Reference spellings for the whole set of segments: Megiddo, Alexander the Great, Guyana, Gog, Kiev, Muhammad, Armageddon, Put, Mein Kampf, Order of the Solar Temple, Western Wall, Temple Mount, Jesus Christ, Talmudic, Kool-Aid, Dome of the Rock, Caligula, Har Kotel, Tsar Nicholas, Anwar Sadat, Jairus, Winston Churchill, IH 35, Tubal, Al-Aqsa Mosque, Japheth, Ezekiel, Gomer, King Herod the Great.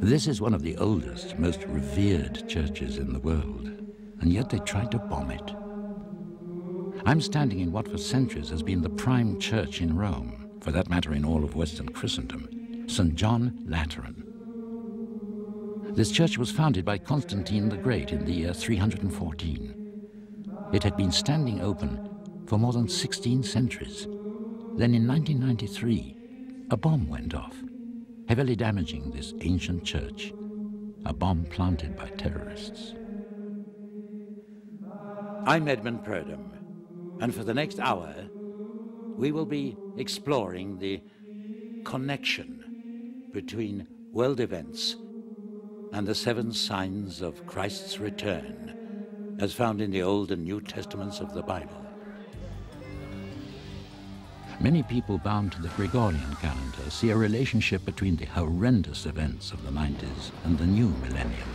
This is one of the oldest, most revered churches in the world, and yet they tried to bomb it. I'm standing in what for centuries has been the prime church in Rome, for that matter in all of Western Christendom, St. John Lateran. This church was founded by Constantine the Great in the year 314. It had been standing open for more than 16 centuries. Then in 1993, a bomb went off, heavily damaging this ancient church, a bomb planted by terrorists. I'm Edmund Prudham, and for the next hour, we will be exploring the connection between world events and the seven signs of Christ's return, as found in the Old and New Testaments of the Bible. Many people bound to the Gregorian calendar see a relationship between the horrendous events of the 90s and the new millennium.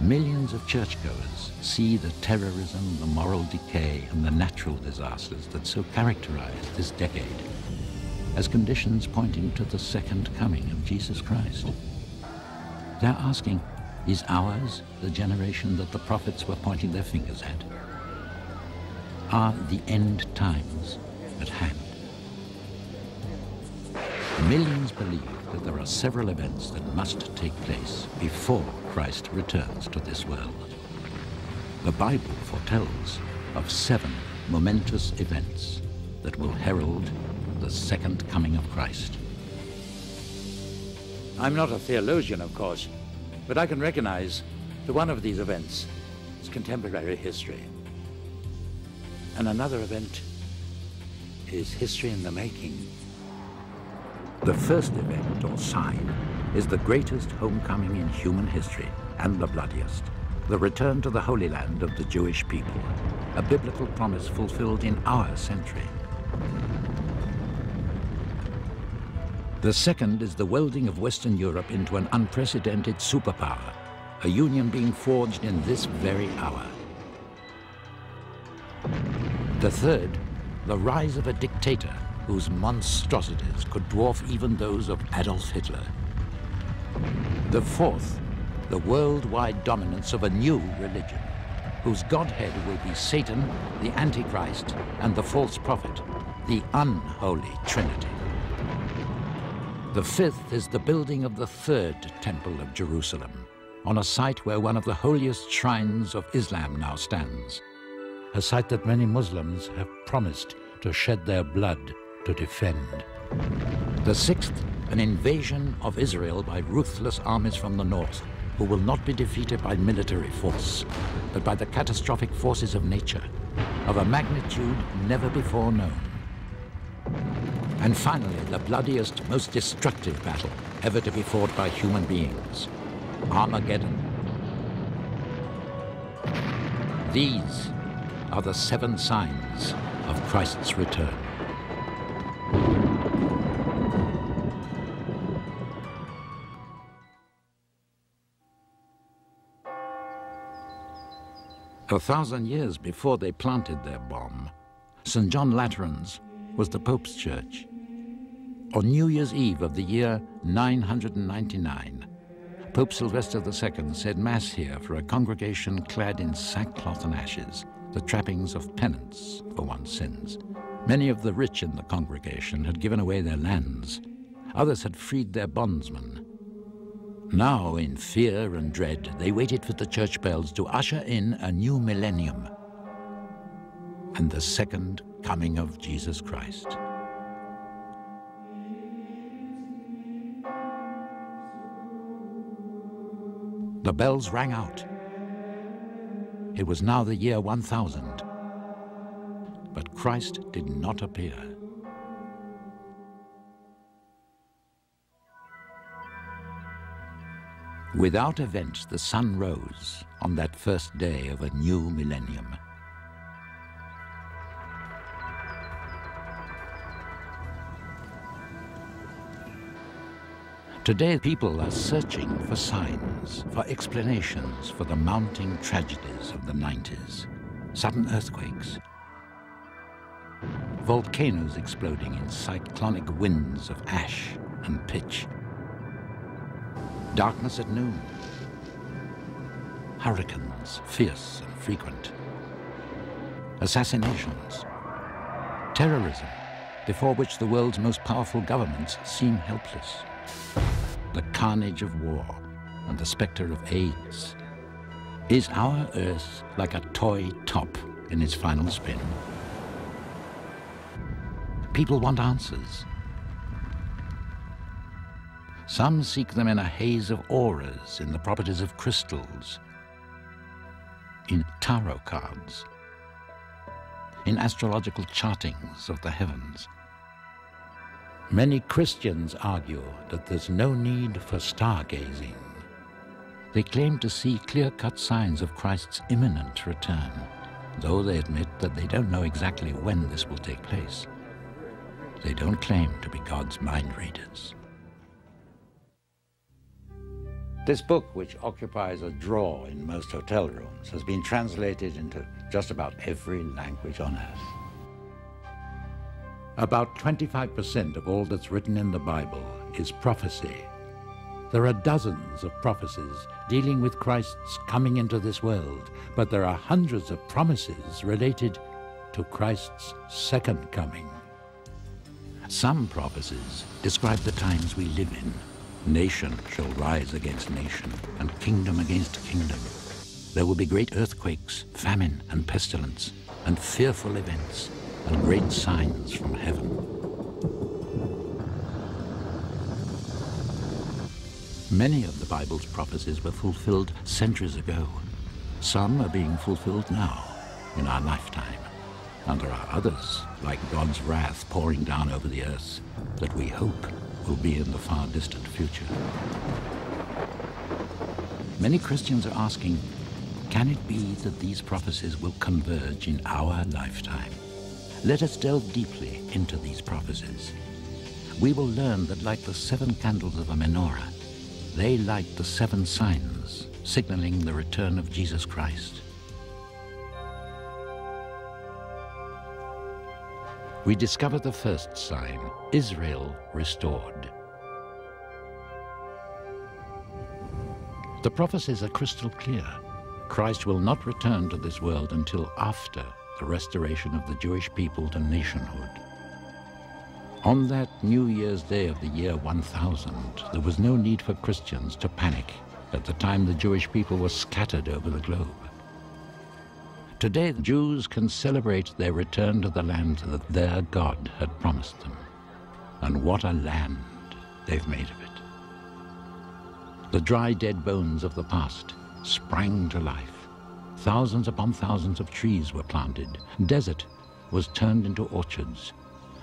Millions of churchgoers see the terrorism, the moral decay, and the natural disasters that so characterized this decade as conditions pointing to the second coming of Jesus Christ. They're asking, is ours the generation that the prophets were pointing their fingers at? Are the end times at hand? Millions believe that there are several events that must take place before Christ returns to this world. The Bible foretells of seven momentous events that will herald the second coming of Christ. I'm not a theologian, of course, but I can recognize that one of these events is contemporary history. And another event is history in the making. The first event, or sign, is the greatest homecoming in human history, and the bloodiest, the return to the Holy Land of the Jewish people, a biblical promise fulfilled in our century. The second is the welding of Western Europe into an unprecedented superpower, a union being forged in this very hour. The third, the rise of a dictator whose monstrosities could dwarf even those of Adolf Hitler. The fourth, the worldwide dominance of a new religion, whose godhead will be Satan, the Antichrist, and the false prophet, the unholy Trinity. The fifth is the building of the third temple of Jerusalem, on a site where one of the holiest shrines of Islam now stands, a site that many Muslims have promised to shed their blood to defend. The sixth, an invasion of Israel by ruthless armies from the north, who will not be defeated by military force, but by the catastrophic forces of nature, of a magnitude never before known. And finally, the bloodiest, most destructive battle ever to be fought by human beings, Armageddon. These are the seven signs of Christ's return. A 1,000 years before they planted their bomb, St. John Lateran's was the Pope's church. On New Year's Eve of the year 999, Pope Sylvester II said Mass here for a congregation clad in sackcloth and ashes, the trappings of penance for one's sins. Many of the rich in the congregation had given away their lands. Others had freed their bondsmen. Now, in fear and dread, they waited for the church bells to usher in a new millennium and the second coming of Jesus Christ. The bells rang out. It was now the year 1000, but Christ did not appear. Without event, the sun rose on that first day of a new millennium. Today, people are searching for signs, for explanations for the mounting tragedies of the 90s. Sudden earthquakes, volcanoes exploding in cyclonic winds of ash and pitch, darkness at noon, hurricanes fierce and frequent, assassinations, terrorism before which the world's most powerful governments seem helpless, the carnage of war and the spectre of AIDS. Is our Earth like a toy top in its final spin? People want answers. Some seek them in a haze of auras, in the properties of crystals, in tarot cards, in astrological chartings of the heavens. Many Christians argue that there's no need for stargazing. They claim to see clear-cut signs of Christ's imminent return, though they admit that they don't know exactly when this will take place. They don't claim to be God's mind readers. This book, which occupies a drawer in most hotel rooms, has been translated into just about every language on earth. About 25% of all that's written in the Bible is prophecy. There are dozens of prophecies dealing with Christ's coming into this world, but there are hundreds of promises related to Christ's second coming. Some prophecies describe the times we live in. Nation shall rise against nation, and kingdom against kingdom. There will be great earthquakes, famine and pestilence, and fearful events, and great signs from heaven. Many of the Bible's prophecies were fulfilled centuries ago. Some are being fulfilled now, in our lifetime. And there are others, like God's wrath pouring down over the earth, that we hope will be in the far distant future. Many Christians are asking, can it be that these prophecies will converge in our lifetime? Let us delve deeply into these prophecies. We will learn that, like the 7 candles of a menorah, they light the 7 signs, signaling the return of Jesus Christ. We discover the first sign, Israel restored. The prophecies are crystal clear. Christ will not return to this world until after the restoration of the Jewish people to nationhood. On that New Year's Day of the year 1000, there was no need for Christians to panic. At the time, the Jewish people were scattered over the globe. Today, the Jews can celebrate their return to the land that their God had promised them. And what a land they've made of it. The dry, dead bones of the past sprang to life. Thousands upon thousands of trees were planted. Desert was turned into orchards.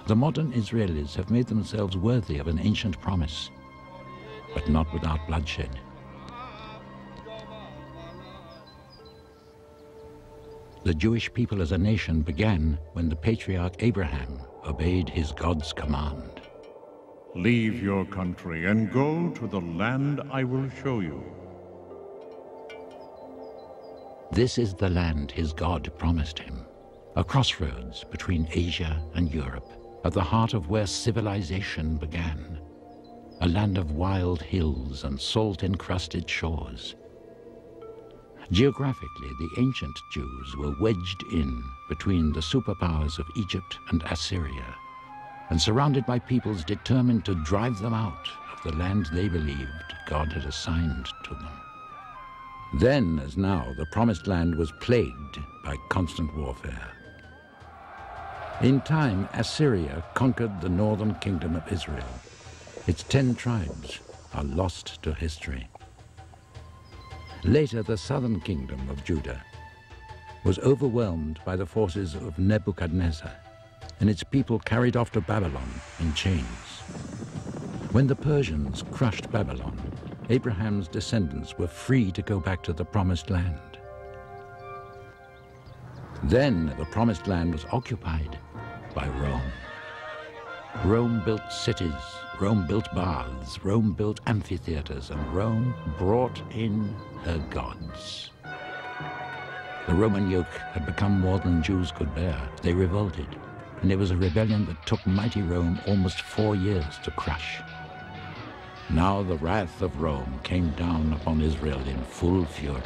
The modern Israelis have made themselves worthy of an ancient promise, but not without bloodshed. The Jewish people as a nation began when the patriarch Abraham obeyed his God's command. Leave your country and go to the land I will show you. This is the land his God promised him, a crossroads between Asia and Europe, at the heart of where civilization began, a land of wild hills and salt-encrusted shores. Geographically, the ancient Jews were wedged in between the superpowers of Egypt and Assyria, and surrounded by peoples determined to drive them out of the land they believed God had assigned to them. Then, as now, the Promised Land was plagued by constant warfare. In time, Assyria conquered the northern kingdom of Israel. Its 10 tribes are lost to history. Later, the southern kingdom of Judah was overwhelmed by the forces of Nebuchadnezzar, and its people carried off to Babylon in chains. When the Persians crushed Babylon, Abraham's descendants were free to go back to the Promised Land. Then, the Promised Land was occupied by Rome. Rome built cities, Rome built baths, Rome built amphitheaters, and Rome brought in her gods. The Roman yoke had become more than Jews could bear. They revolted, and it was a rebellion that took mighty Rome almost 4 years to crush. Now the wrath of Rome came down upon Israel in full fury.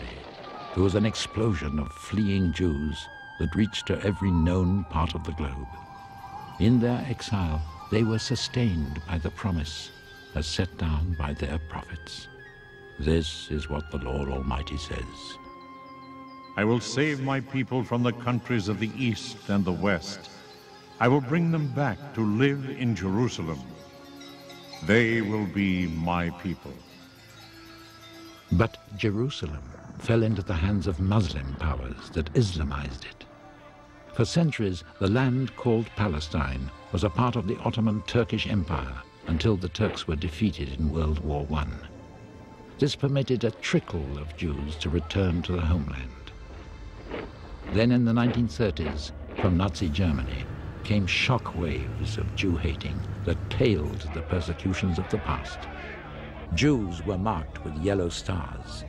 There was an explosion of fleeing Jews that reached to every known part of the globe. In their exile, they were sustained by the promise as set down by their prophets. This is what the Lord Almighty says. I will save my people from the countries of the east and the west. I will bring them back to live in Jerusalem. They will be my people. But Jerusalem fell into the hands of Muslim powers that Islamized it. For centuries, the land called Palestine was a part of the Ottoman Turkish Empire until the Turks were defeated in World War I. This permitted a trickle of Jews to return to the homeland. Then in the 1930s, from Nazi Germany, came shock waves of Jew-hating that paled the persecutions of the past. Jews were marked with yellow stars.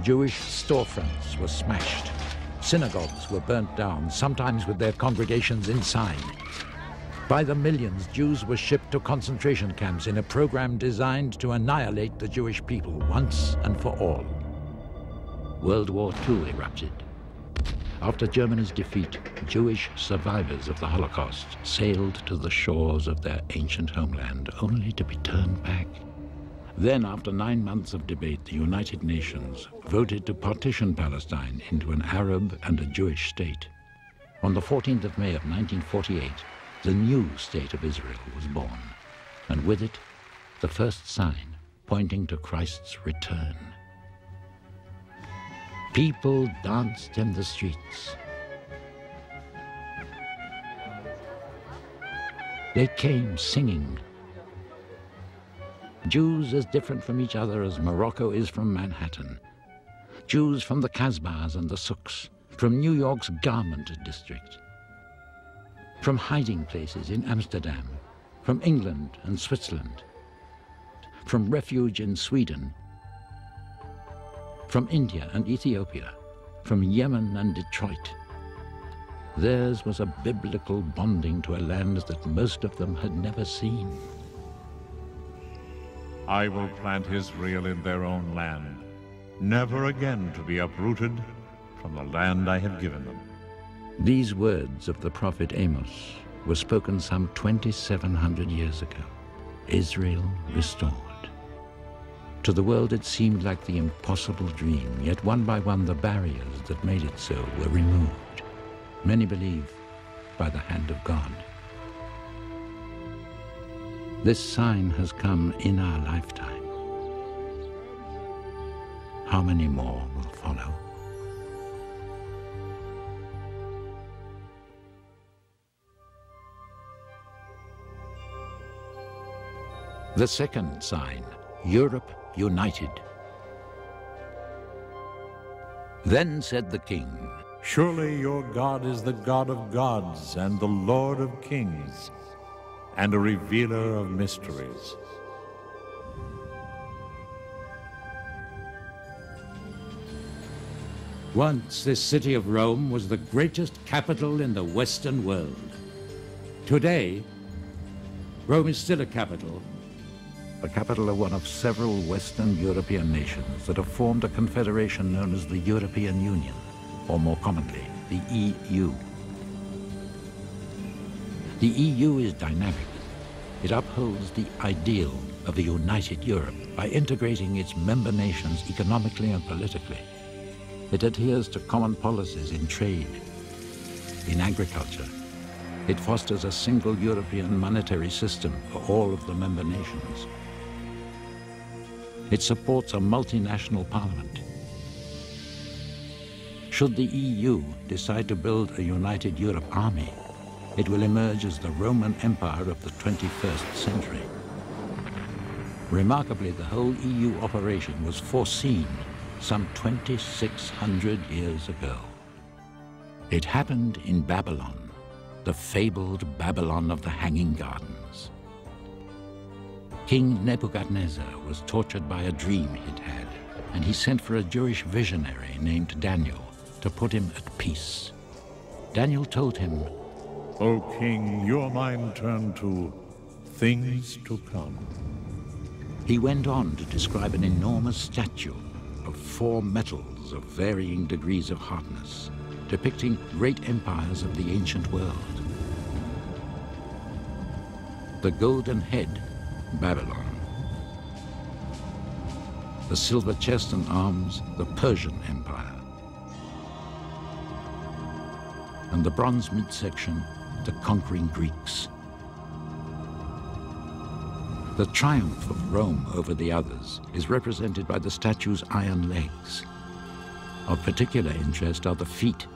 Jewish storefronts were smashed. Synagogues were burnt down, sometimes with their congregations inside. By the millions, Jews were shipped to concentration camps in a program designed to annihilate the Jewish people once and for all. World War II erupted. After Germany's defeat, Jewish survivors of the Holocaust sailed to the shores of their ancient homeland, only to be turned back. Then, after 9 months of debate, the United Nations voted to partition Palestine into an Arab and a Jewish state. On the 14th of May of 1948, the new state of Israel was born, and with it, the first sign pointing to Christ's return. People danced in the streets. They came singing. Jews as different from each other as Morocco is from Manhattan. Jews from the Kasbahs and the souks, from New York's garment district, from hiding places in Amsterdam, from England and Switzerland, from refuge in Sweden, from India and Ethiopia, from Yemen and Detroit. Theirs was a biblical bonding to a land that most of them had never seen. I will plant Israel in their own land, never again to be uprooted from the land I have given them. These words of the prophet Amos were spoken some 2,700 years ago. Israel restored. To the world, it seemed like the impossible dream, yet one by one, the barriers that made it so were removed. Many believe by the hand of God. This sign has come in our lifetime. How many more will follow? The second sign, Europe united. Then said the king, Surely your God is the God of gods and the Lord of kings, and a revealer of mysteries. Once this city of Rome was the greatest capital in the Western world. Today, Rome is still a capital. The capital of one of several Western European nations that have formed a confederation known as the European Union, or more commonly, the EU. The EU is dynamic. It upholds the ideal of a united Europe by integrating its member nations economically and politically. It adheres to common policies in trade, in agriculture. It fosters a single European monetary system for all of the member nations. It supports a multinational parliament. Should the EU decide to build a united Europe army, it will emerge as the Roman Empire of the 21st century. Remarkably, the whole EU operation was foreseen some 2,600 years ago. It happened in Babylon, the fabled Babylon of the Hanging Gardens. King Nebuchadnezzar was tortured by a dream he'd had, and he sent for a Jewish visionary named Daniel to put him at peace. Daniel told him, O king, your mind turned to things to come. He went on to describe an enormous statue of four metals of varying degrees of hardness, depicting great empires of the ancient world. The golden head, Babylon. The silver chest and arms, the Persian Empire. And the bronze midsection, the conquering Greeks. The triumph of Rome over the others is represented by the statue's iron legs. Of particular interest are the feet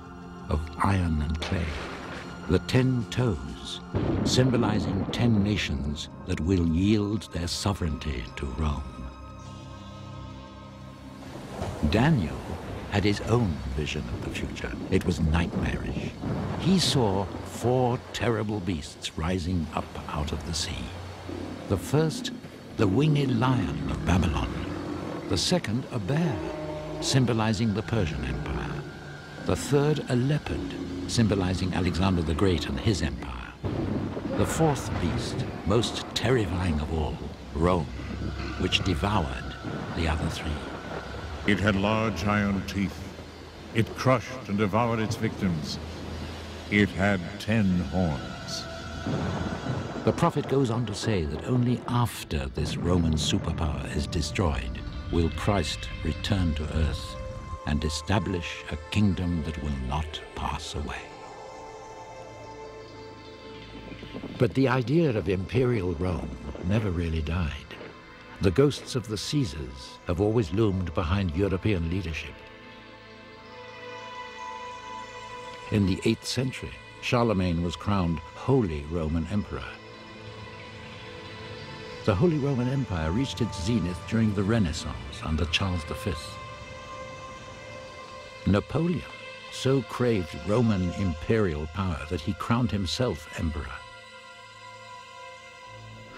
of iron and clay, the 10 toes, symbolizing 10 nations that will yield their sovereignty to Rome. Daniel had his own vision of the future. It was nightmarish. He saw 4 terrible beasts rising up out of the sea. The first, the winged lion of Babylon. The second, a bear, symbolizing the Persian Empire. The third, a leopard, symbolizing Alexander the Great and his empire. The fourth beast, most terrifying of all, Rome, which devoured the other 3. It had large iron teeth. It crushed and devoured its victims. It had 10 horns. The prophet goes on to say that only after this Roman superpower is destroyed will Christ return to earth and establish a kingdom that will not pass away. But the idea of imperial Rome never really died. The ghosts of the Caesars have always loomed behind European leadership. In the 8th century, Charlemagne was crowned Holy Roman Emperor. The Holy Roman Empire reached its zenith during the Renaissance under Charles V. Napoleon so craved Roman imperial power that he crowned himself emperor.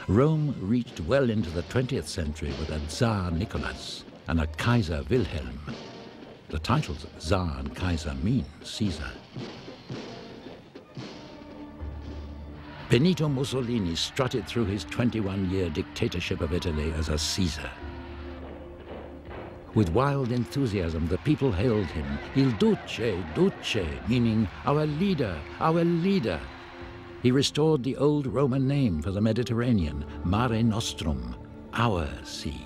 Rome reached well into the 20th century with a Tsar Nicholas and a Kaiser Wilhelm. The titles Tsar and Kaiser mean Caesar. Benito Mussolini strutted through his 21-year dictatorship of Italy as a Caesar. With wild enthusiasm, the people hailed him, Il Duce, Duce, meaning our leader, our leader. He restored the old Roman name for the Mediterranean, Mare Nostrum, our sea.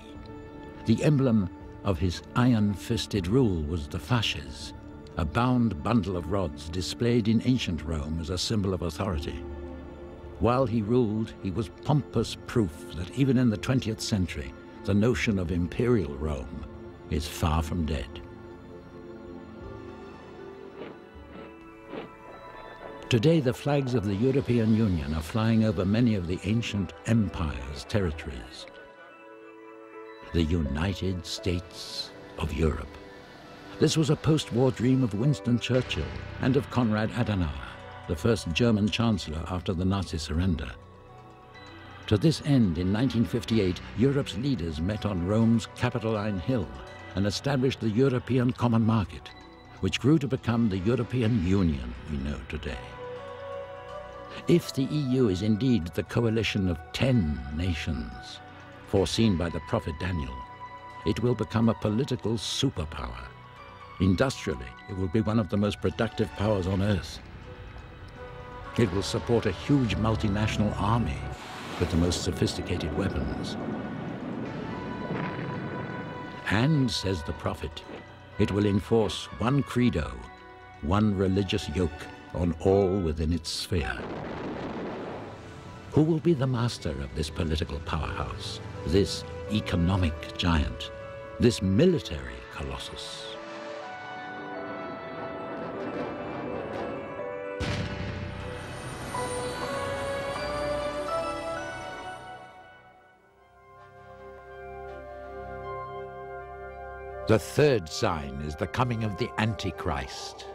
The emblem of his iron-fisted rule was the fasces, a bound bundle of rods displayed in ancient Rome as a symbol of authority. While he ruled, he was pompous proof that even in the 20th century, the notion of imperial Rome is far from dead. Today, the flags of the European Union are flying over many of the ancient empires' territories. The United States of Europe. This was a post-war dream of Winston Churchill and of Konrad Adenauer, the first German chancellor after the Nazi surrender. To this end, in 1958, Europe's leaders met on Rome's Capitoline Hill and established the European Common Market, which grew to become the European Union we know today. If the EU is indeed the coalition of 10 nations, foreseen by the prophet Daniel, it will become a political superpower. Industrially, it will be one of the most productive powers on earth. It will support a huge multinational army with the most sophisticated weapons. And, says the prophet, it will enforce one credo, one religious yoke on all within its sphere. Who will be the master of this political powerhouse, this economic giant, this military colossus? The third sign is the coming of the Antichrist.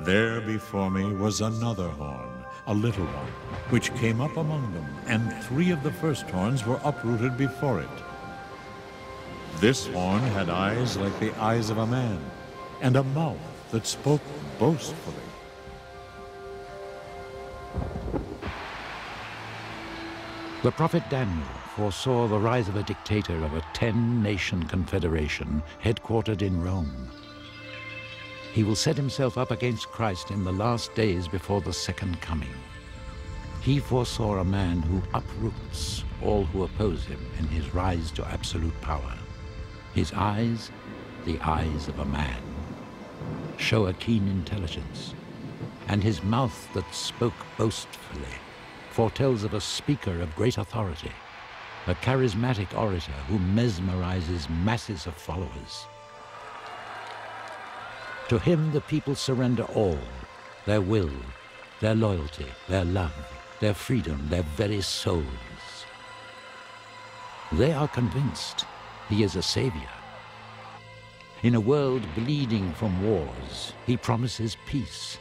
There before me was another horn, a little one, which came up among them, and 3 of the first horns were uprooted before it. This horn had eyes like the eyes of a man, and a mouth that spoke boastfully. The prophet Daniel foresaw the rise of a dictator of a 10-nation confederation headquartered in Rome. He will set himself up against Christ in the last days before the second coming. He foresaw a man who uproots all who oppose him in his rise to absolute power. His eyes, the eyes of a man, show a keen intelligence, and his mouth that spoke boastfully foretells of a speaker of great authority, a charismatic orator who mesmerizes masses of followers. To him, the people surrender all, their will, their loyalty, their love, their freedom, their very souls. They are convinced he is a savior. In a world bleeding from wars, he promises peace.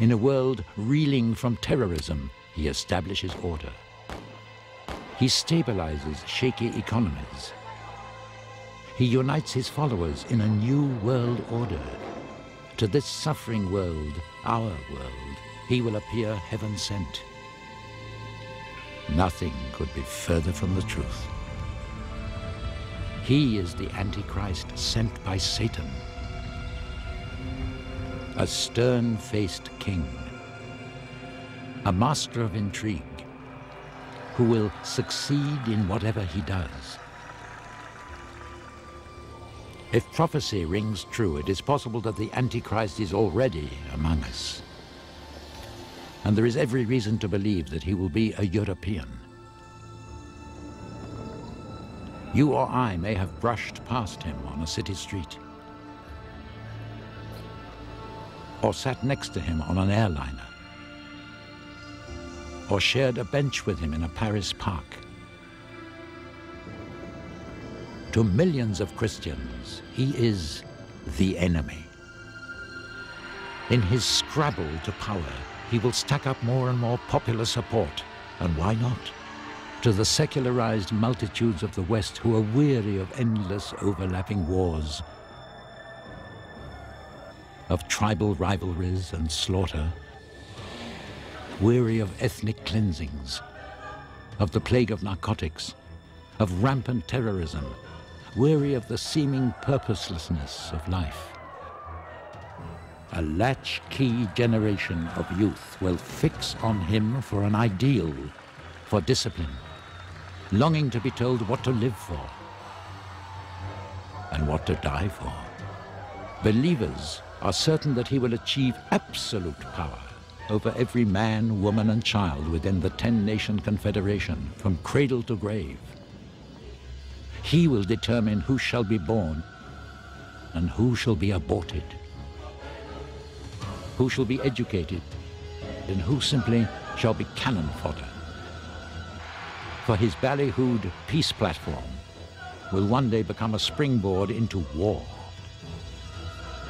In a world reeling from terrorism, he establishes order. He stabilizes shaky economies. He unites his followers in a new world order. To this suffering world, our world, he will appear heaven sent. Nothing could be further from the truth. He is the Antichrist sent by Satan, a stern-faced king, a master of intrigue, who will succeed in whatever he does. If prophecy rings true, it is possible that the Antichrist is already among us. And there is every reason to believe that he will be a European. You or I may have brushed past him on a city street, or sat next to him on an airliner, or shared a bench with him in a Paris park. To millions of Christians, he is the enemy. In his scrabble to power, he will stack up more and more popular support, and why not? To the secularized multitudes of the West who are weary of endless overlapping wars, of tribal rivalries and slaughter, weary of ethnic cleansings, of the plague of narcotics, of rampant terrorism, weary of the seeming purposelessness of life. A latchkey generation of youth will fix on him for an ideal, for discipline, longing to be told what to live for and what to die for. Believers are certain that he will achieve absolute power over every man, woman, and child within the 10-nation confederation, from cradle to grave. He will determine who shall be born and who shall be aborted, who shall be educated and who simply shall be cannon fodder. For his ballyhooed peace platform will one day become a springboard into war.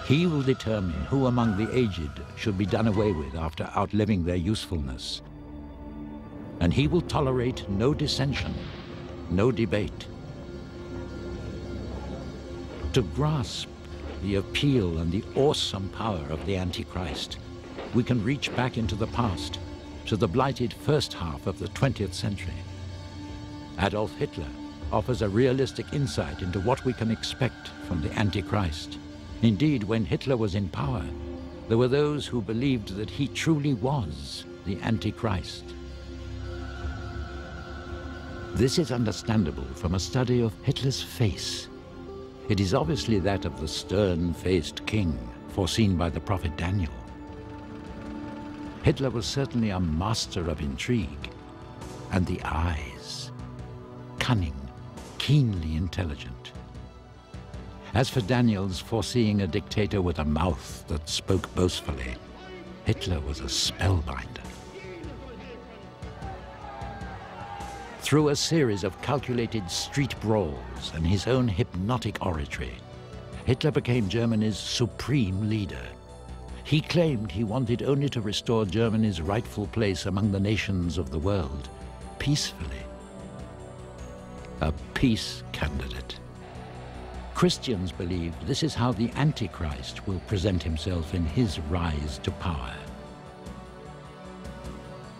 He will determine who among the aged should be done away with after outliving their usefulness. And he will tolerate no dissension, no debate. To grasp the appeal and the awesome power of the Antichrist, we can reach back into the past, to the blighted first half of the 20th century. Adolf Hitler offers a realistic insight into what we can expect from the Antichrist. Indeed, when Hitler was in power, there were those who believed that he truly was the Antichrist. This is understandable from a study of Hitler's face. It is obviously that of the stern-faced king, foreseen by the prophet Daniel. Hitler was certainly a master of intrigue, and the eyes, cunning, keenly intelligent. As for Daniel's foreseeing a dictator with a mouth that spoke boastfully, Hitler was a spellbinder. Through a series of calculated street brawls and his own hypnotic oratory, Hitler became Germany's supreme leader. He claimed he wanted only to restore Germany's rightful place among the nations of the world, peacefully. A peace candidate. Christians believe this is how the Antichrist will present himself in his rise to power.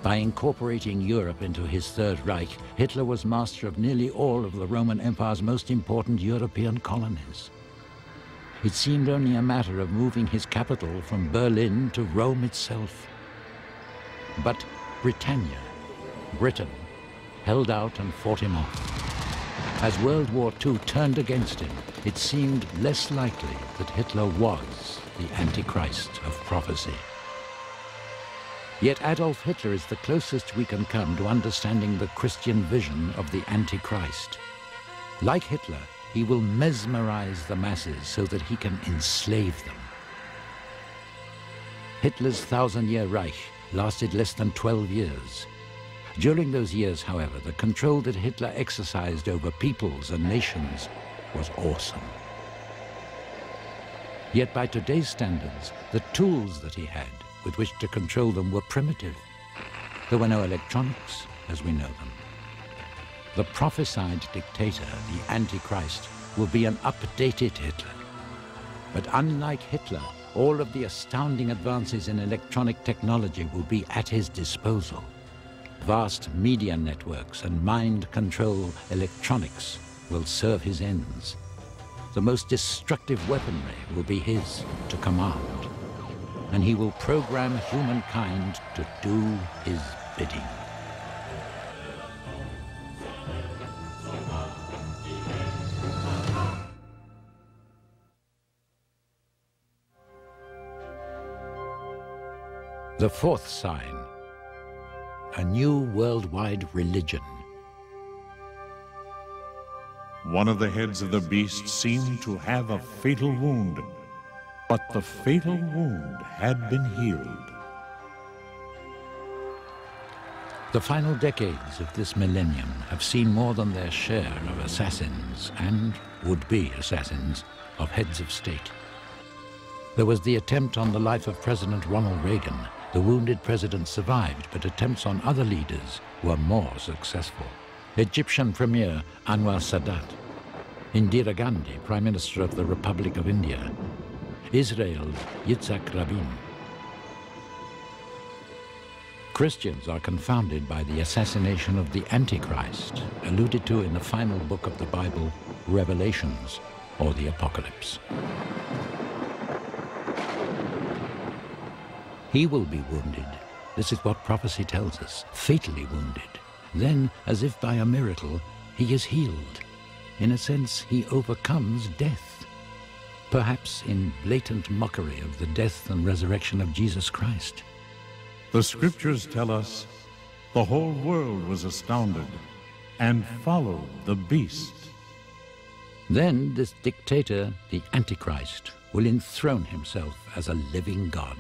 By incorporating Europe into his Third Reich, Hitler was master of nearly all of the Roman Empire's most important European colonies. It seemed only a matter of moving his capital from Berlin to Rome itself. But Britannia, Britain, held out and fought him off. As World War II turned against him, it seemed less likely that Hitler was the Antichrist of prophecy. Yet Adolf Hitler is the closest we can come to understanding the Christian vision of the Antichrist. Like Hitler, he will mesmerize the masses so that he can enslave them. Hitler's thousand-year Reich lasted less than 12 years. During those years, however, the control that Hitler exercised over peoples and nations was awesome. Yet by today's standards, the tools that he had with which to control them were primitive. There were no electronics as we know them. The prophesied dictator, the Antichrist, will be an updated Hitler. But unlike Hitler, all of the astounding advances in electronic technology will be at his disposal. Vast media networks and mind-control electronics will serve his ends. The most destructive weaponry will be his to command, and he will program humankind to do his bidding. The fourth sign, a new worldwide religion. One of the heads of the beast seemed to have a fatal wound, but the fatal wound had been healed. The final decades of this millennium have seen more than their share of assassins and would-be assassins of heads of state. There was the attempt on the life of President Ronald Reagan. The wounded president survived, but attempts on other leaders were more successful. Egyptian Premier Anwar Sadat, Indira Gandhi, Prime Minister of the Republic of India, Israel's Yitzhak Rabin. Christians are confounded by the assassination of the Antichrist, alluded to in the final book of the Bible, Revelations, or the Apocalypse. He will be wounded, this is what prophecy tells us, fatally wounded. Then, as if by a miracle, he is healed. In a sense, he overcomes death. Perhaps in blatant mockery of the death and resurrection of Jesus Christ. The scriptures tell us the whole world was astounded and followed the beast. Then this dictator, the Antichrist, will enthrone himself as a living God.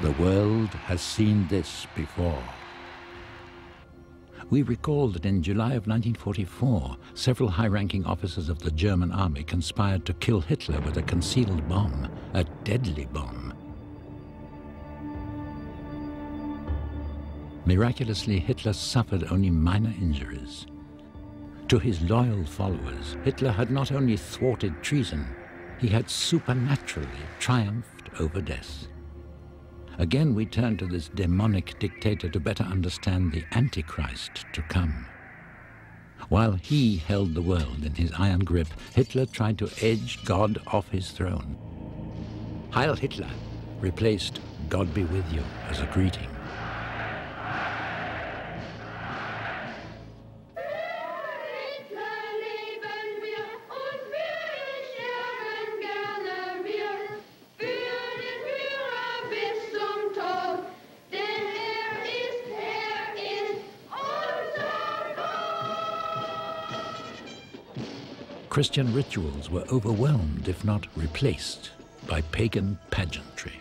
The world has seen this before. We recall that in July of 1944, several high-ranking officers of the German army conspired to kill Hitler with a concealed bomb, a deadly bomb. Miraculously, Hitler suffered only minor injuries. To his loyal followers, Hitler had not only thwarted treason, he had supernaturally triumphed over death. Again, we turn to this demonic dictator to better understand the Antichrist to come. While he held the world in his iron grip, Hitler tried to edge God off his throne. Heil Hitler replaced God be with you as a greeting. Christian rituals were overwhelmed, if not replaced, by pagan pageantry.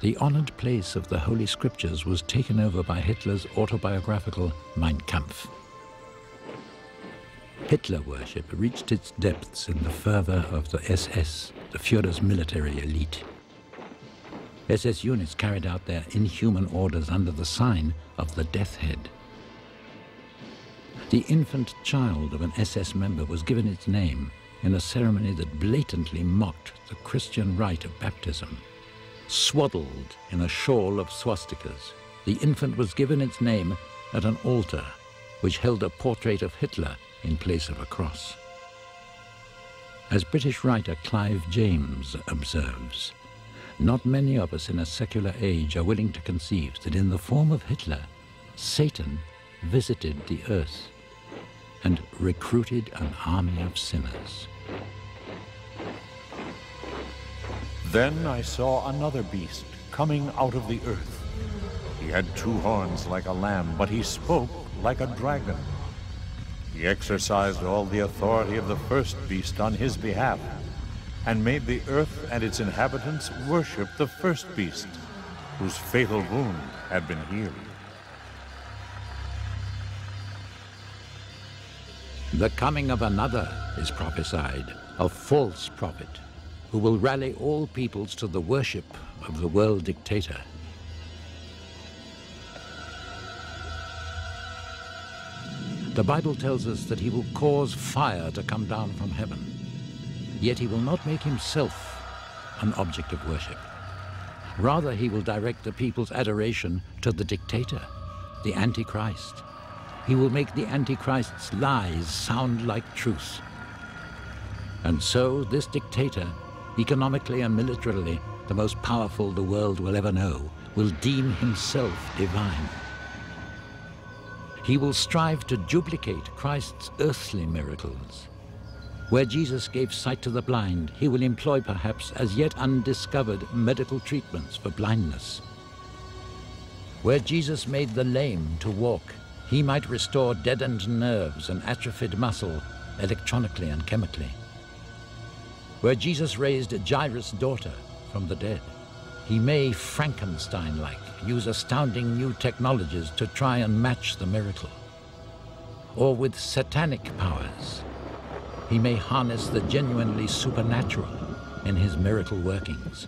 The honored place of the Holy Scriptures was taken over by Hitler's autobiographical Mein Kampf. Hitler worship reached its depths in the fervor of the SS, the Führer's military elite. SS units carried out their inhuman orders under the sign of the death head. The infant child of an SS member was given its name in a ceremony that blatantly mocked the Christian rite of baptism, swaddled in a shawl of swastikas. The infant was given its name at an altar which held a portrait of Hitler in place of a cross. As British writer Clive James observes, not many of us in a secular age are willing to conceive that in the form of Hitler, Satan visited the earth and recruited an army of sinners. Then I saw another beast coming out of the earth. He had two horns like a lamb, but he spoke like a dragon. He exercised all the authority of the first beast on his behalf and made the earth and its inhabitants worship the first beast, whose fatal wound had been healed. The coming of another is prophesied, a false prophet, who will rally all peoples to the worship of the world dictator. The Bible tells us that he will cause fire to come down from heaven, yet he will not make himself an object of worship. Rather, he will direct the people's adoration to the dictator, the Antichrist. He will make the Antichrist's lies sound like truth. And so, this dictator, economically and militarily the most powerful the world will ever know, will deem himself divine. He will strive to duplicate Christ's earthly miracles. Where Jesus gave sight to the blind, he will employ perhaps as yet undiscovered medical treatments for blindness. Where Jesus made the lame to walk, he might restore deadened nerves and atrophied muscle electronically and chemically. Where Jesus raised Jairus' daughter from the dead, he may, Frankenstein-like, use astounding new technologies to try and match the miracle. Or with satanic powers, he may harness the genuinely supernatural in his miracle workings.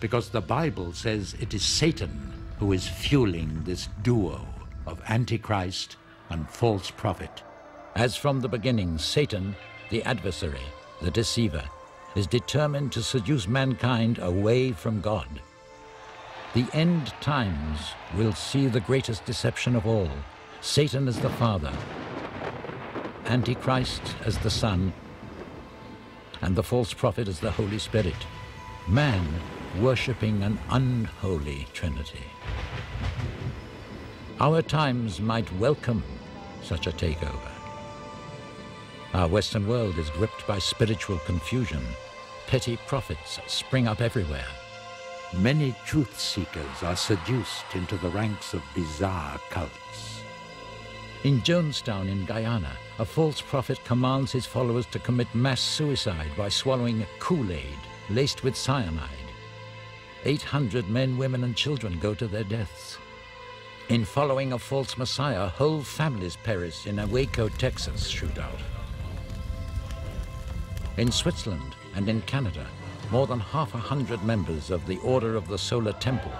Because the Bible says it is Satan who is fueling this duo of Antichrist and false prophet. As from the beginning, Satan, the adversary, the deceiver, is determined to seduce mankind away from God. The end times will see the greatest deception of all. Satan as the father, Antichrist as the son, and the false prophet as the Holy Spirit. Man worshipping an unholy trinity. Our times might welcome such a takeover. Our Western world is gripped by spiritual confusion. Petty prophets spring up everywhere. Many truth-seekers are seduced into the ranks of bizarre cults. In Jonestown in Guyana, a false prophet commands his followers to commit mass suicide by swallowing Kool-Aid laced with cyanide. 800 men, women, and children go to their deaths. In following a false messiah, whole families perish in a Waco, Texas shootout. In Switzerland and in Canada, more than 100 members of the Order of the Solar Temple,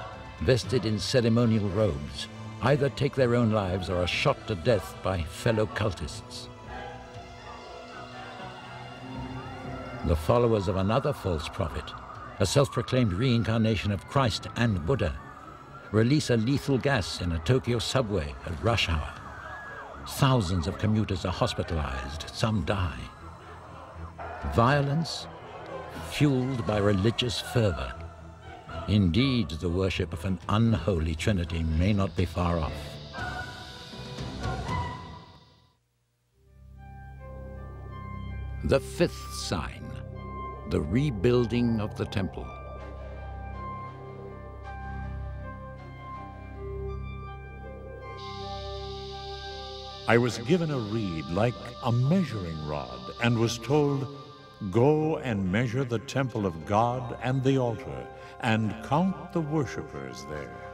vested in ceremonial robes, either take their own lives or are shot to death by fellow cultists. The followers of another false prophet, a self-proclaimed reincarnation of Christ and Buddha, release a lethal gas in a Tokyo subway at rush hour. Thousands of commuters are hospitalized, some die. Violence fueled by religious fervor. Indeed, the worship of an unholy trinity may not be far off. The fifth sign, the rebuilding of the temple. I was given a reed like a measuring rod and was told, "Go and measure the temple of God and the altar, and count the worshippers there."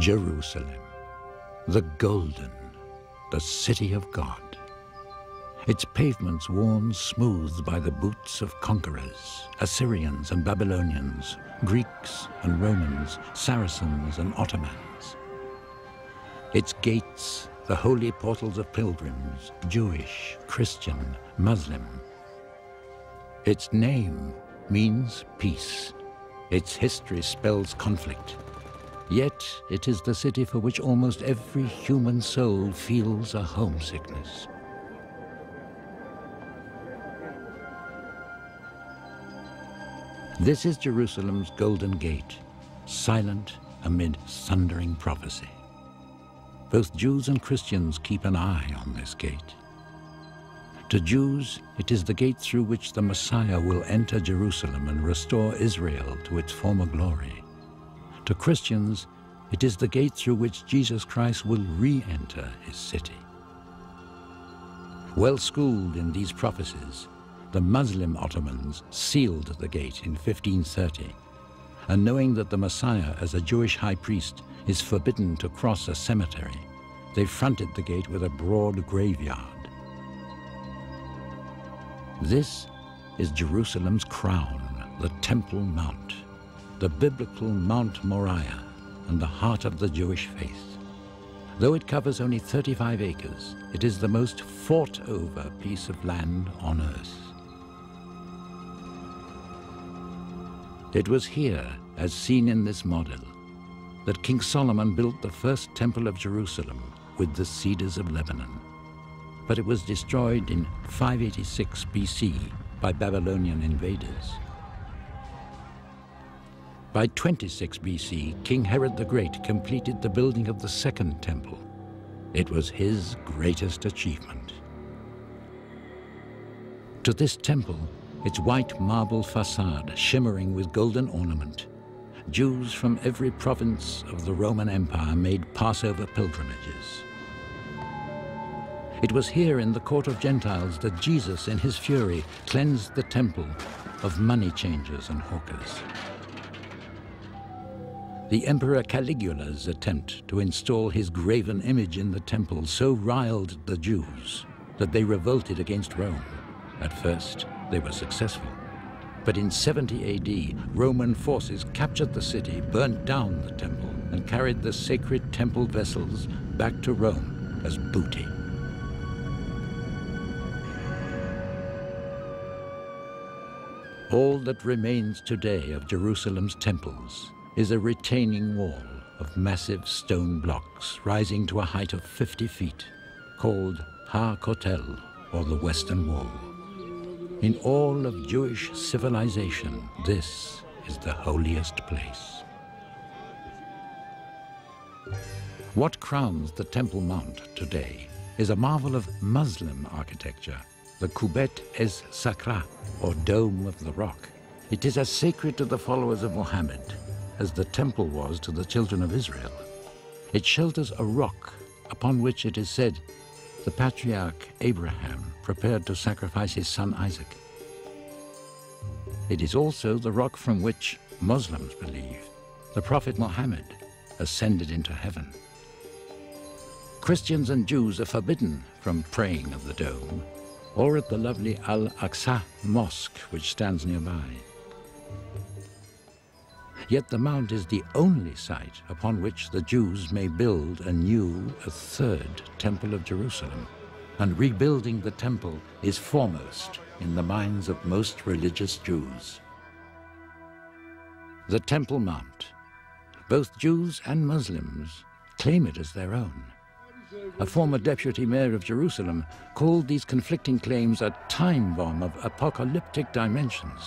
Jerusalem, the golden, the city of God. Its pavements worn smooth by the boots of conquerors, Assyrians and Babylonians, Greeks and Romans, Saracens and Ottomans. Its gates, the holy portals of pilgrims, Jewish, Christian, Muslim. Its name means peace. Its history spells conflict. Yet it is the city for which almost every human soul feels a homesickness. This is Jerusalem's Golden Gate, silent amid thundering prophecy. Both Jews and Christians keep an eye on this gate. To Jews, it is the gate through which the Messiah will enter Jerusalem and restore Israel to its former glory. To Christians, it is the gate through which Jesus Christ will re-enter his city. Well schooled in these prophecies, the Muslim Ottomans sealed the gate in 1530, and knowing that the Messiah, as a Jewish high priest, is forbidden to cross a cemetery, they fronted the gate with a broad graveyard. This is Jerusalem's crown, the Temple Mount, the biblical Mount Moriah, and the heart of the Jewish faith. Though it covers only 35 acres, it is the most fought-over piece of land on earth. It was here, as seen in this model, that King Solomon built the first temple of Jerusalem with the cedars of Lebanon. But it was destroyed in 586 BC by Babylonian invaders. By 26 BC, King Herod the Great completed the building of the second temple. It was his greatest achievement. To this temple, its white marble facade shimmering with golden ornament, Jews from every province of the Roman Empire made Passover pilgrimages. It was here in the court of Gentiles that Jesus, in his fury, cleansed the temple of money changers and hawkers. The Emperor Caligula's attempt to install his graven image in the temple so riled the Jews that they revolted against Rome. At first, they were successful, but in 70 AD, Roman forces captured the city, burnt down the temple, and carried the sacred temple vessels back to Rome as booty. All that remains today of Jerusalem's temples is a retaining wall of massive stone blocks rising to a height of 50 feet, called Har Kotel, or the Western Wall. In all of Jewish civilization, this is the holiest place. What crowns the Temple Mount today is a marvel of Muslim architecture, the Kubet es Sakra, or Dome of the Rock. It is as sacred to the followers of Muhammad as the temple was to the children of Israel. It shelters a rock upon which, it is said, the patriarch Abraham prepared to sacrifice his son Isaac. It is also the rock from which, Muslims believe, the Prophet Muhammad ascended into heaven. Christians and Jews are forbidden from praying of the dome or at the lovely Al-Aqsa Mosque, which stands nearby. Yet the mount is the only site upon which the Jews may build anew a third temple of Jerusalem. And rebuilding the temple is foremost in the minds of most religious Jews. The Temple Mount. Both Jews and Muslims claim it as their own. A former deputy mayor of Jerusalem called these conflicting claims a time bomb of apocalyptic dimensions.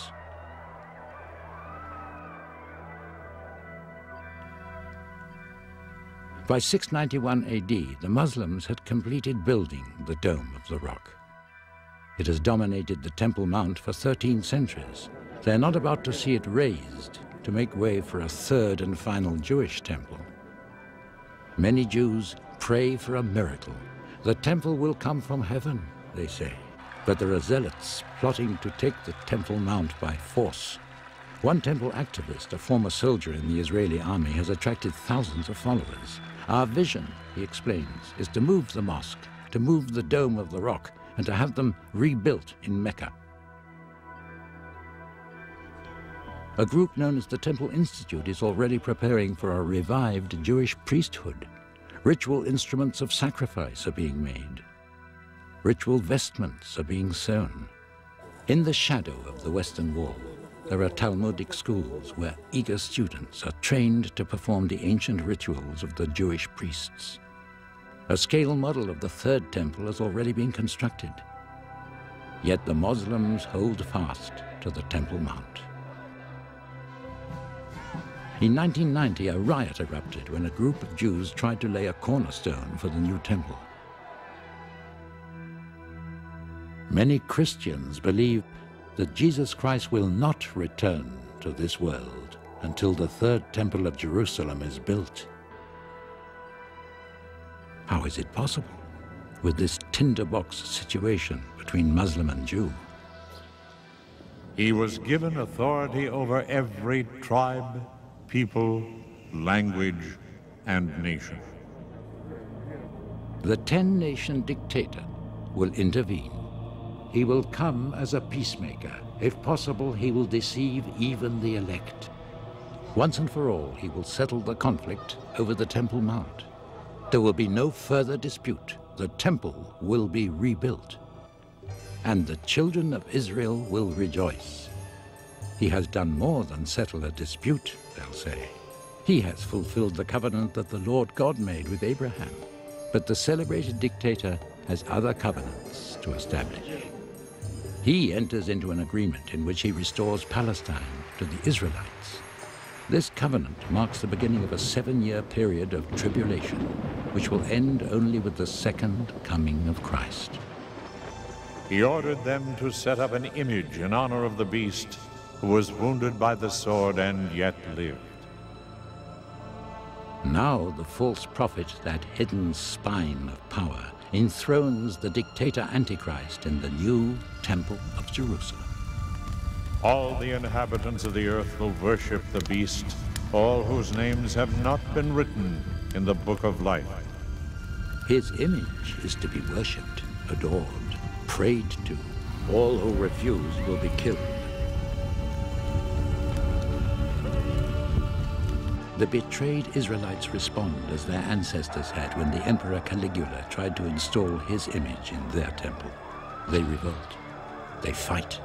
By 691 AD, the Muslims had completed building the Dome of the Rock. It has dominated the Temple Mount for 13 centuries. They're not about to see it razed to make way for a third and final Jewish temple. Many Jews pray for a miracle. The temple will come from heaven, they say. But there are zealots plotting to take the Temple Mount by force. One temple activist, a former soldier in the Israeli army, has attracted thousands of followers. Our vision, he explains, is to move the mosque, to move the Dome of the Rock, and to have them rebuilt in Mecca. A group known as the Temple Institute is already preparing for a revived Jewish priesthood. Ritual instruments of sacrifice are being made. Ritual vestments are being sewn. In the shadow of the Western Wall, there are Talmudic schools where eager students are trained to perform the ancient rituals of the Jewish priests. A scale model of the Third Temple has already been constructed. Yet the Moslems hold fast to the Temple Mount. In 1990, a riot erupted when a group of Jews tried to lay a cornerstone for the new temple. Many Christians believe that Jesus Christ will not return to this world until the Third Temple of Jerusalem is built. How is it possible with this tinderbox situation between Muslim and Jew? He was given authority over every tribe, people, language, and nation. The 10-nation dictator will intervene. He will come as a peacemaker. If possible, he will deceive even the elect. Once and for all, he will settle the conflict over the Temple Mount. There will be no further dispute. The temple will be rebuilt. And the children of Israel will rejoice. He has done more than settle a dispute, they'll say. He has fulfilled the covenant that the Lord God made with Abraham. But the celebrated dictator has other covenants to establish. He enters into an agreement in which he restores Palestine to the Israelites. This covenant marks the beginning of a 7-year period of tribulation, which will end only with the second coming of Christ. He ordered them to set up an image in honor of the beast who was wounded by the sword and yet lived. Now the false prophet, that hidden spine of power, enthrones the dictator Antichrist in the new Temple of Jerusalem. All the inhabitants of the earth will worship the beast, all whose names have not been written in the book of life. His image is to be worshipped, adored, prayed to. All who refuse will be killed. The betrayed Israelites respond as their ancestors had when the Emperor Caligula tried to install his image in their temple. They revolt. They fight.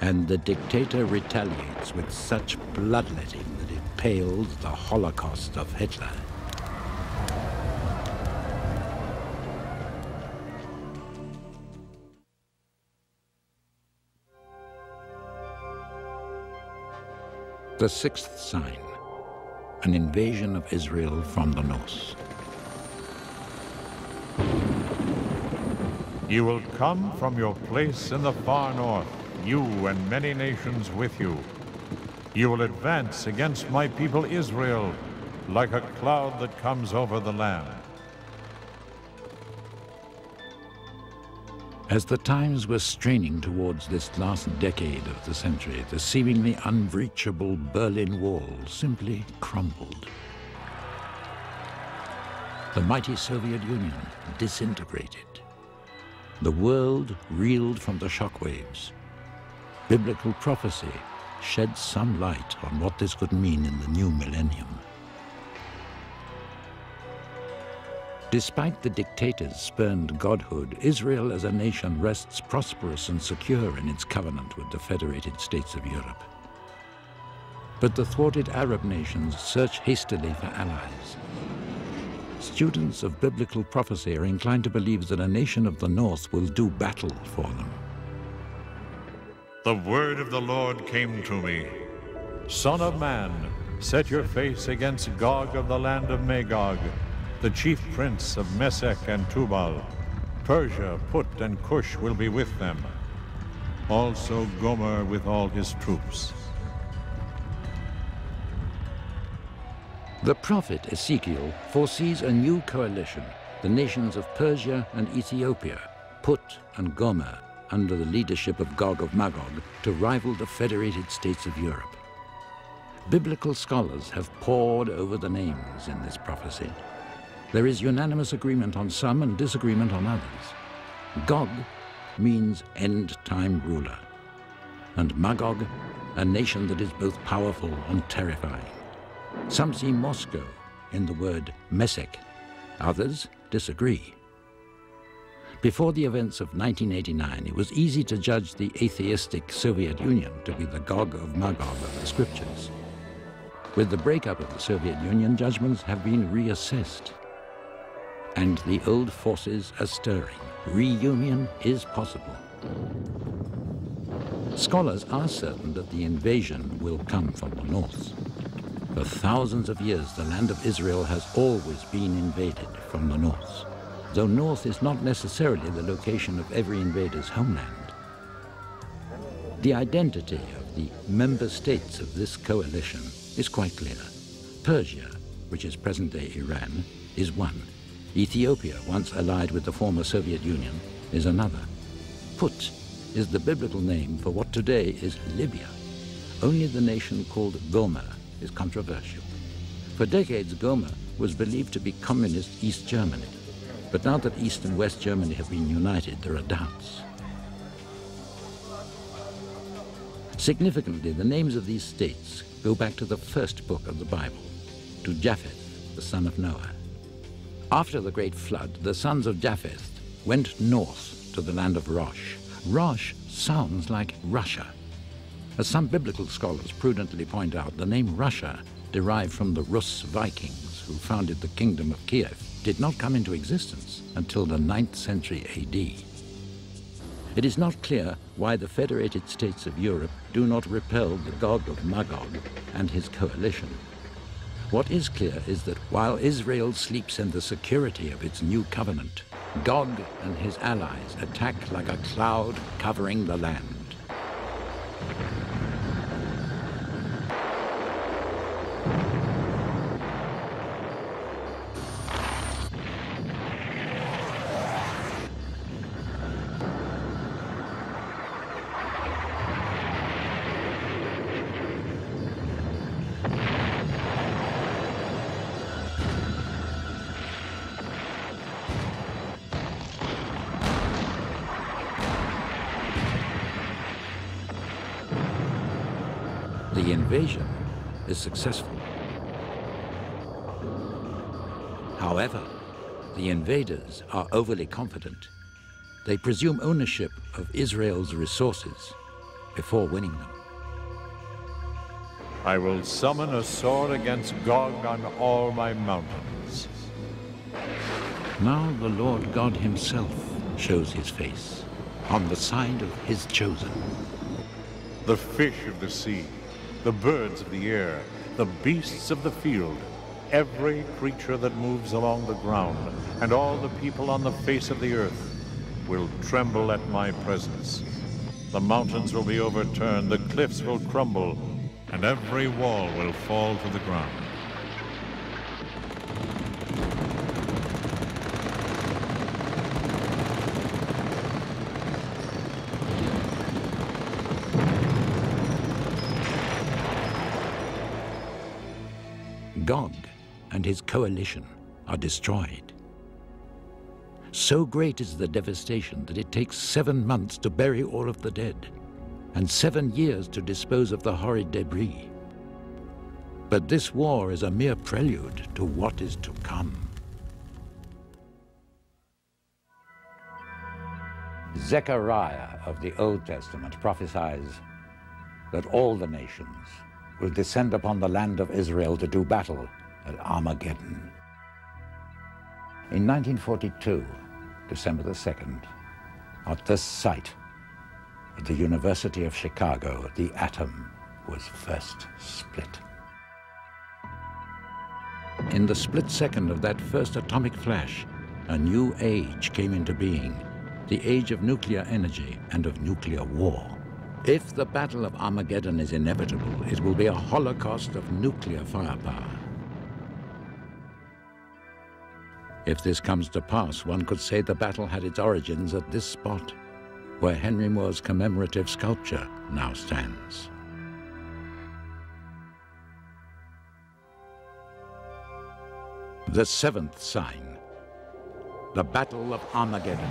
And the dictator retaliates with such bloodletting that it pales the Holocaust of Hitler. The sixth sign, an invasion of Israel from the north. You will come from your place in the far north, you and many nations with you. You will advance against my people Israel, like a cloud that comes over the land. As the times were straining towards this last decade of the century, the seemingly unbreachable Berlin Wall simply crumbled. The mighty Soviet Union disintegrated. The world reeled from the shockwaves. Biblical prophecy shed some light on what this could mean in the new millennium. Despite the dictator's spurned godhood, Israel as a nation rests prosperous and secure in its covenant with the Federated States of Europe. But the thwarted Arab nations search hastily for allies. Students of biblical prophecy are inclined to believe that a nation of the north will do battle for them. The word of the Lord came to me. Son of man, set your face against Gog of the land of Magog, the chief prince of Mesech and Tubal. Persia, Put, and Cush will be with them. Also Gomer with all his troops. The prophet Ezekiel foresees a new coalition, the nations of Persia and Ethiopia, Put and Gomer, under the leadership of Gog of Magog, to rival the Federated States of Europe. Biblical scholars have pored over the names in this prophecy. There is unanimous agreement on some and disagreement on others. Gog means end-time ruler, and Magog, a nation that is both powerful and terrifying. Some see Moscow in the word Mesech. Others disagree. Before the events of 1989, it was easy to judge the atheistic Soviet Union to be the Gog of Magog of the scriptures. With the breakup of the Soviet Union, judgments have been reassessed. And the old forces are stirring. Reunion is possible. Scholars are certain that the invasion will come from the north. For thousands of years, the land of Israel has always been invaded from the north, though north is not necessarily the location of every invader's homeland. The identity of the member states of this coalition is quite clear. Persia, which is present-day Iran, is one. Ethiopia, once allied with the former Soviet Union, is another. Put is the biblical name for what today is Libya. Only the nation called Gomer is controversial. For decades, Gomer was believed to be communist East Germany. But now that East and West Germany have been united, there are doubts. Significantly, the names of these states go back to the first book of the Bible, to Japheth, the son of Noah. After the great flood, the sons of Japheth went north to the land of Rosh. Rosh sounds like Russia. As some biblical scholars prudently point out, the name Russia, derived from the Rus Vikings who founded the Kingdom of Kiev, did not come into existence until the 9th century AD. It is not clear why the Federated States of Europe do not repel the Gog of Magog and his coalition. What is clear is that while Israel sleeps in the security of its new covenant, Gog and his allies attack like a cloud covering the land. The invasion is successful. However, the invaders are overly confident. They presume ownership of Israel's resources before winning them. I will summon a sword against Gog on all my mountains. Now the Lord God himself shows his face on the side of his chosen. The fish of the sea, the birds of the air, the beasts of the field, every creature that moves along the ground, and all the people on the face of the earth will tremble at my presence. The mountains will be overturned, the cliffs will crumble, and every wall will fall to the ground. Gog and his coalition are destroyed. So great is the devastation that it takes 7 months to bury all of the dead and 7 years to dispose of the horrid debris. But this war is a mere prelude to what is to come. Zechariah of the Old Testament prophesies that all the nations will descend upon the land of Israel to do battle at Armageddon. In 1942, December the 2nd, at this site, at the University of Chicago, the atom was first split. In the split second of that first atomic flash, a new age came into being, the age of nuclear energy and of nuclear war. If the Battle of Armageddon is inevitable, it will be a holocaust of nuclear firepower. If this comes to pass, one could say the battle had its origins at this spot, where Henry Moore's commemorative sculpture now stands. The seventh sign, the Battle of Armageddon.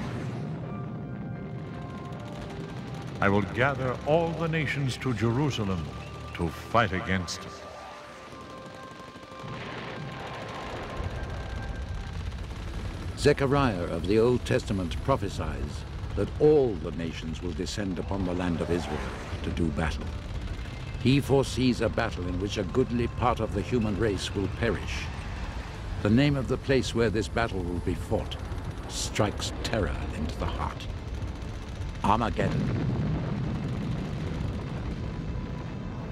I will gather all the nations to Jerusalem to fight against it. Zechariah of the Old Testament prophesies that all the nations will descend upon the land of Israel to do battle. He foresees a battle in which a goodly part of the human race will perish. The name of the place where this battle will be fought strikes terror into the heart. Armageddon.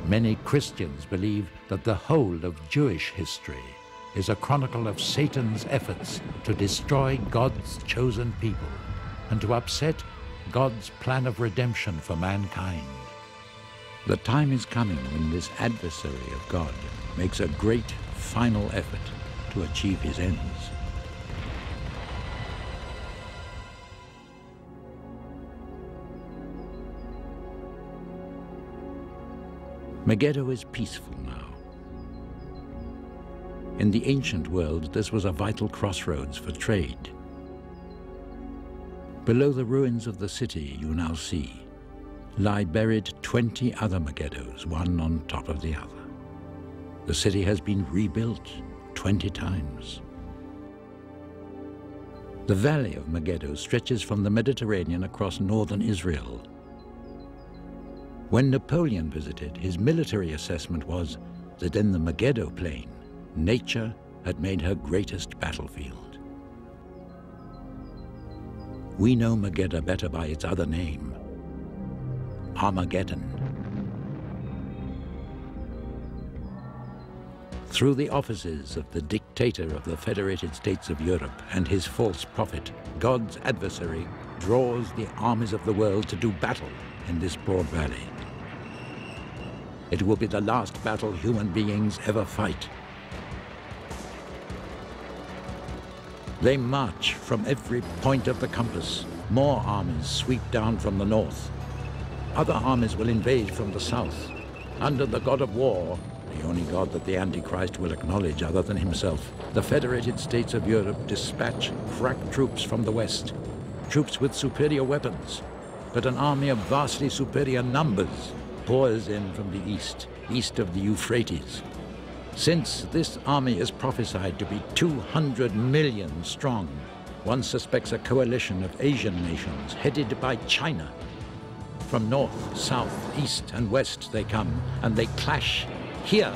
Many Christians believe that the whole of Jewish history is a chronicle of Satan's efforts to destroy God's chosen people and to upset God's plan of redemption for mankind. The time is coming when this adversary of God makes a great final effort to achieve his ends. Megiddo is peaceful now. In the ancient world, this was a vital crossroads for trade. Below the ruins of the city you now see lie buried 20 other Megiddos, one on top of the other. The city has been rebuilt 20 times. The valley of Megiddo stretches from the Mediterranean across northern Israel. When Napoleon visited, his military assessment was that in the Megiddo plain, nature had made her greatest battlefield. We know Megiddo better by its other name, Armageddon. Through the offices of the dictator of the Federated States of Europe and his false prophet, God's adversary draws the armies of the world to do battle in this broad valley. It will be the last battle human beings ever fight. They march from every point of the compass. More armies sweep down from the north. Other armies will invade from the south. Under the god of war, the only god that the Antichrist will acknowledge other than himself, the Federated States of Europe dispatch crack troops from the west, troops with superior weapons, but an army of vastly superior numbers pours in from the east, east of the Euphrates. Since this army is prophesied to be 200 million strong, one suspects a coalition of Asian nations headed by China. From north, south, east, and west they come, and they clash here.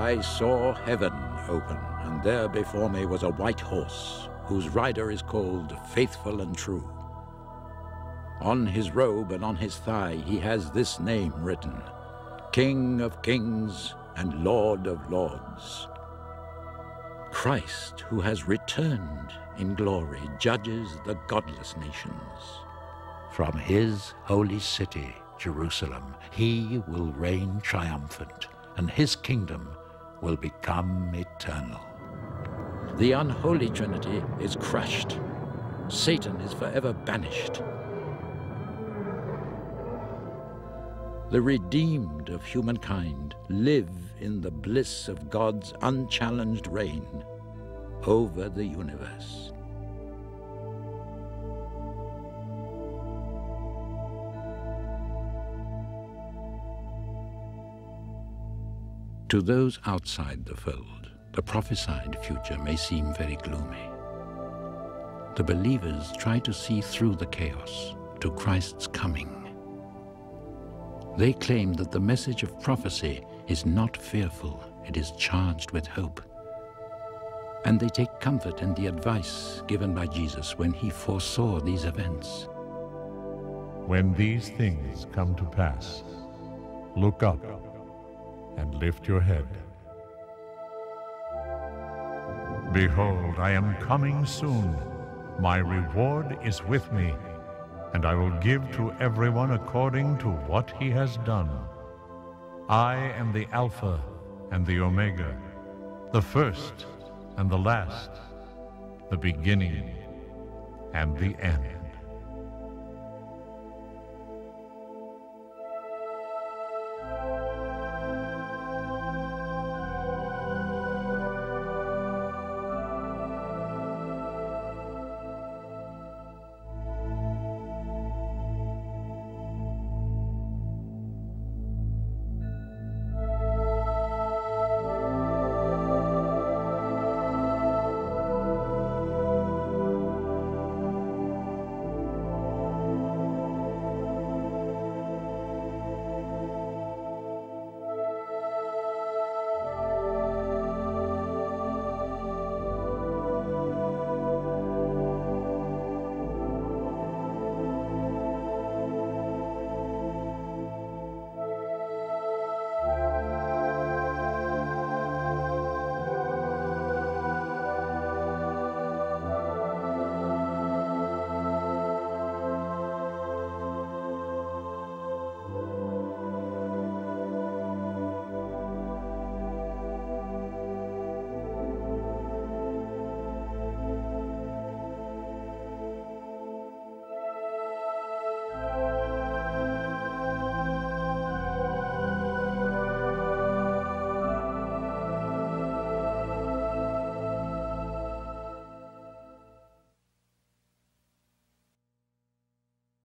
I saw heaven open, and there before me was a white horse, whose rider is called Faithful and True. On his robe and on his thigh he has this name written, King of Kings and Lord of Lords. Christ, who has returned in glory, judges the godless nations. From his holy city, Jerusalem, he will reign triumphant, and his kingdom will become eternal. The unholy Trinity is crushed. Satan is forever banished. The redeemed of humankind live in the bliss of God's unchallenged reign over the universe. To those outside the fold, the prophesied future may seem very gloomy. The believers try to see through the chaos to Christ's coming. They claim that the message of prophecy is not fearful, it is charged with hope. And they take comfort in the advice given by Jesus when he foresaw these events. When these things come to pass, look up and lift your head. Behold, I am coming soon. My reward is with me, and I will give to everyone according to what he has done. I am the Alpha and the Omega, the first and the last, the beginning and the end.